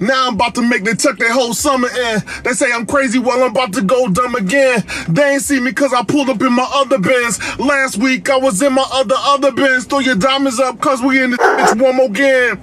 Now I'm about to make they tuck that whole summer in. They say I'm crazy, well, I'm about to go dumb again. They ain't see me cause I pulled up in my other bins. Last week I was in my other bins. Throw your diamonds up cause we in this bitch one more game.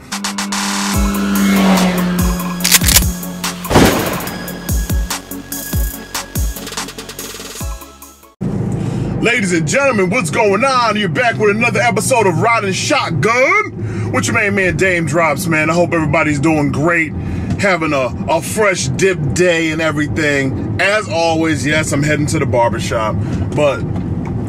Ladies and gentlemen, what's going on? You're back with another episode of Riding Shotgun with your main man, Daym Drops, man. I hope everybody's doing great, having a fresh dip day and everything. As always, yes, I'm heading to the barbershop, but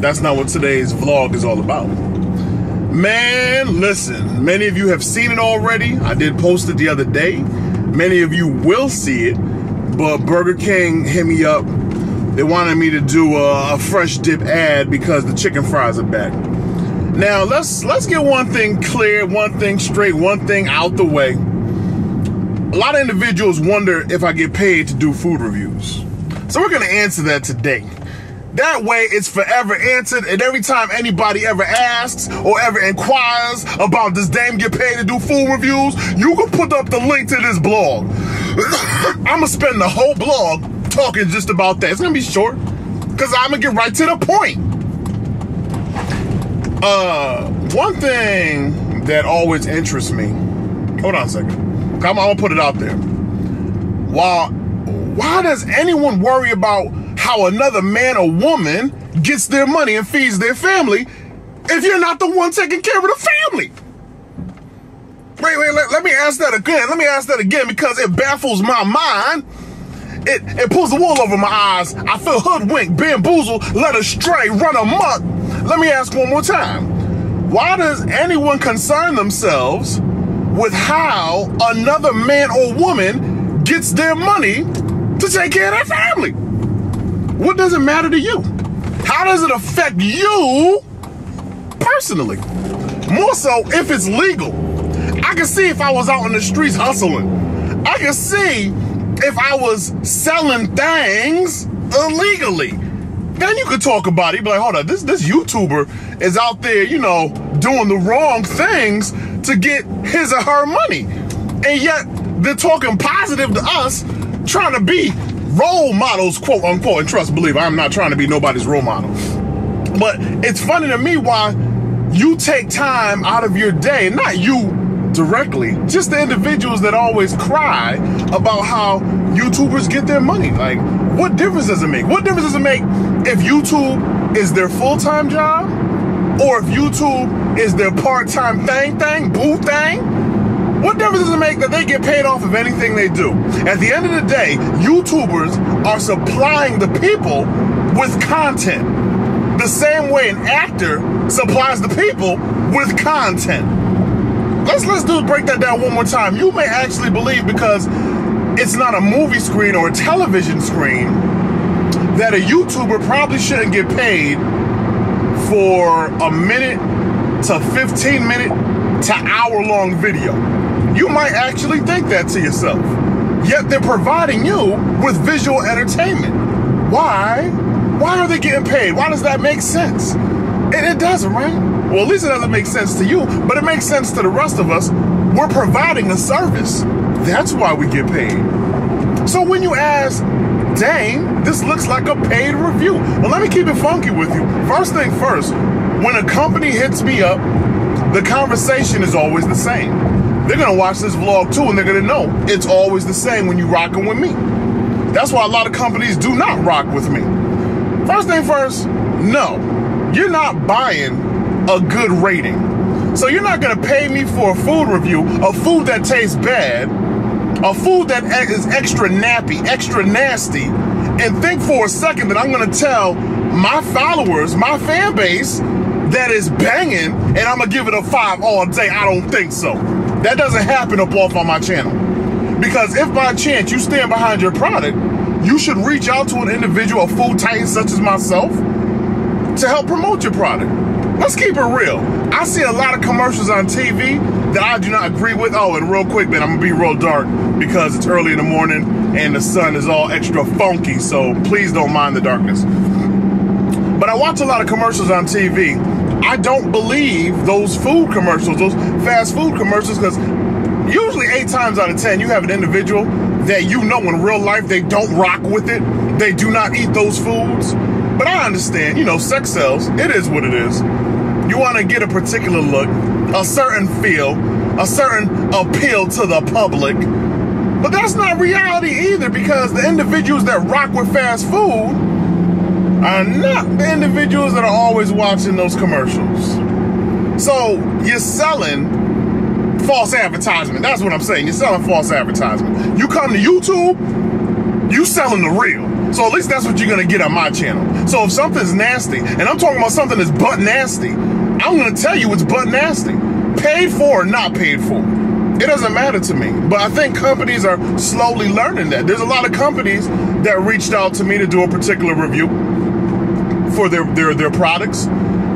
that's not what today's vlog is all about. Man, listen, many of you have seen it already. I did post it the other day. Many of you will see it, but Burger King hit me up. They wanted me to do a fresh dip ad because the chicken fries are back. Now, let's get one thing clear, one thing straight, one thing out the way. A lot of individuals wonder if I get paid to do food reviews. So we're gonna answer that today. That way it's forever answered, and every time anybody ever asks or ever inquires about does Daym get paid to do food reviews, you can put up the link to this blog. I'ma spend the whole blog talking just about that. It's gonna be short because I'm gonna get right to the point. One thing that always interests me, hold on a second, I'm gonna put it out there. Why does anyone worry about how another man or woman gets their money and feeds their family if you're not the one taking care of the family? Wait, let me ask that again. Let me ask that again because it baffles my mind. It pulls the wool over my eyes. I feel hoodwinked, bamboozled, led astray, run amok. Let me ask one more time. Why does anyone concern themselves with how another man or woman gets their money to take care of their family? What does it matter to you? How does it affect you personally? More so if it's legal. I can see if I was out in the streets hustling. I can see if I was selling things illegally, then you could talk about it. But like, hold on, this YouTuber is out there, you know, doing the wrong things to get his or her money. And yet they're talking positive to us, trying to be role models, quote unquote. And trust, believe, I'm not trying to be nobody's role model. But it's funny to me why you take time out of your day, not you directly, just the individuals that always cry about how YouTubers get their money. Like, what difference does it make? What difference does it make if YouTube is their full-time job or if YouTube is their part-time thing, boo thing? What difference does it make that they get paid off of anything they do? At the end of the day, YouTubers are supplying the people with content the same way an actor supplies the people with content. Let's do break that down one more time. You may actually believe because it's not a movie screen or a television screen that a YouTuber probably shouldn't get paid for a minute to 15 minute to hour-long video. You might actually think that to yourself. Yet they're providing you with visual entertainment. Why? Why are they getting paid? Why does that make sense? It doesn't, right? Well, at least it doesn't make sense to you, but it makes sense to the rest of us. We're providing a service. That's why we get paid. So when you ask, dang, this looks like a paid review. Well, let me keep it funky with you. First thing first, when a company hits me up, the conversation is always the same. They're gonna watch this vlog too, and they're gonna know it's always the same when you're rocking with me. That's why a lot of companies do not rock with me. First thing first, no, you're not buying a good rating. So you're not gonna pay me for a food review, a food that tastes bad, a food that is extra nappy, extra nasty, and think for a second that I'm gonna tell my followers, my fan base, that is banging, and I'm gonna give it a 5 all day. I don't think so. That doesn't happen up off on my channel. Because if by chance you stand behind your product, you should reach out to an individual, a food titan such as myself, to help promote your product. Let's keep it real. I see a lot of commercials on TV that I do not agree with. Oh, and real quick, man, I'm gonna be real dark because it's early in the morning and the sun is all extra funky, so please don't mind the darkness. But I watch a lot of commercials on TV. I don't believe those food commercials, those fast food commercials, because Usually 8 times out of 10, you have an individual that you know in real life they don't rock with it. They do not eat those foods. But I understand, you know, sex sells. It is what it is. You want to get a particular look, a certain feel, a certain appeal to the public. But that's not reality either, because the individuals that rock with fast food are not the individuals that are always watching those commercials. So you're selling false advertisement. That's what I'm saying. You're selling false advertisement. You come to YouTube, you selling the real. So at least that's what you're going to get on my channel. So if something's nasty, and I'm talking about something that's butt nasty, I'm going to tell you it's butt nasty. Paid for or not paid for, it doesn't matter to me. But I think companies are slowly learning that. There's a lot of companies that reached out to me to do a particular review for their products.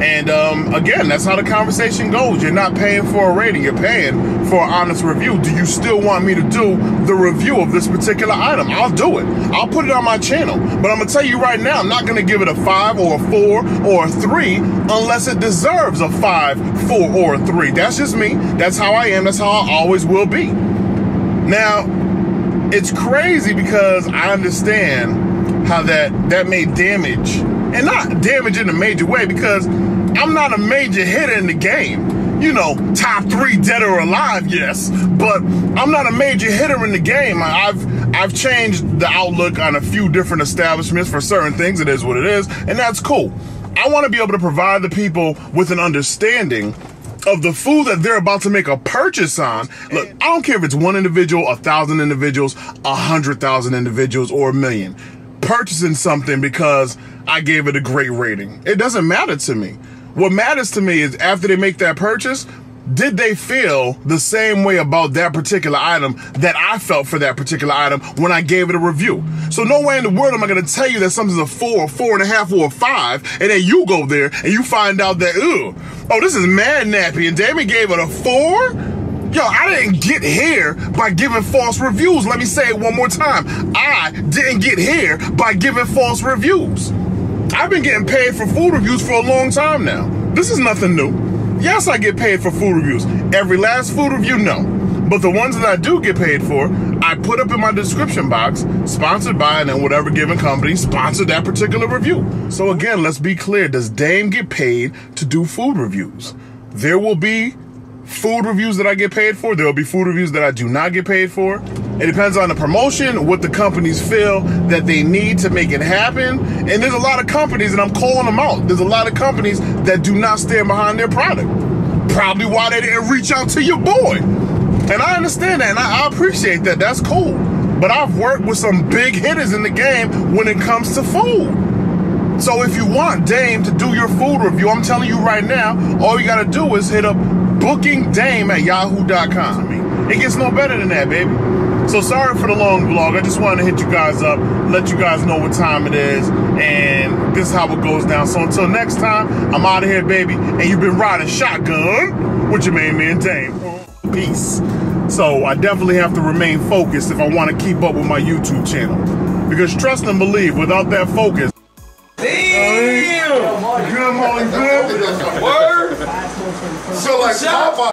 And again, that's how the conversation goes. You're not paying for a rating, you're paying for an honest review. Do you still want me to do the review of this particular item? I'll do it. I'll put it on my channel. But I'm gonna tell you right now, I'm not gonna give it a 5 or a 4 or a 3 unless it deserves a 5, 4, or a 3. That's just me. That's how I am. That's how I always will be. Now, it's crazy because I understand how that may damage. And not damage in a major way, because I'm not a major hitter in the game. You know, top 3 dead or alive, yes, but I'm not a major hitter in the game. I've changed the outlook on a few different establishments for certain things. It is what it is, and that's cool. I want to be able to provide the people with an understanding of the food that they're about to make a purchase on. Look, I don't care if it's 1 individual, 1,000 individuals, 100,000 individuals, or a million. Purchasing something because I gave it a great rating, it doesn't matter to me. What matters to me is after they make that purchase, did they feel the same way about that particular item that I felt for that particular item when I gave it a review? So no way in the world am I going to tell you that something's a 4, 4.5, or a 5, and then you go there and you find out that, ooh, oh, this is mad nappy, and Daym gave it a 4? Yo, I didn't get here by giving false reviews. Let me say it one more time. I didn't get here by giving false reviews. I've been getting paid for food reviews for a long time now. This is nothing new. Yes, I get paid for food reviews. Every last food review, no. But the ones that I do get paid for, I put up in my description box, sponsored by, and then whatever given company sponsored that particular review. So again, let's be clear. Does Daym get paid to do food reviews? There will be food reviews that I get paid for. There will be food reviews that I do not get paid for. It depends on the promotion, what the companies feel that they need to make it happen. And there's a lot of companies, and I'm calling them out, there's a lot of companies that do not stand behind their product. Probably why they didn't reach out to your boy. And I understand that, and I appreciate that. That's cool. But I've worked with some big hitters in the game when it comes to food. So if you want Daym to do your food review, I'm telling you right now, all you got to do is hit up bookingdaym@yahoo.com. I mean, it gets no better than that, baby. So sorry for the long vlog. I just wanted to hit you guys up, let you guys know what time it is, and this is how it goes down. So until next time, I'm out of here, baby, and you've been riding shotgun with your main man, Daym. Peace. So I definitely have to remain focused if I want to keep up with my YouTube channel, because trust and believe, without that focus,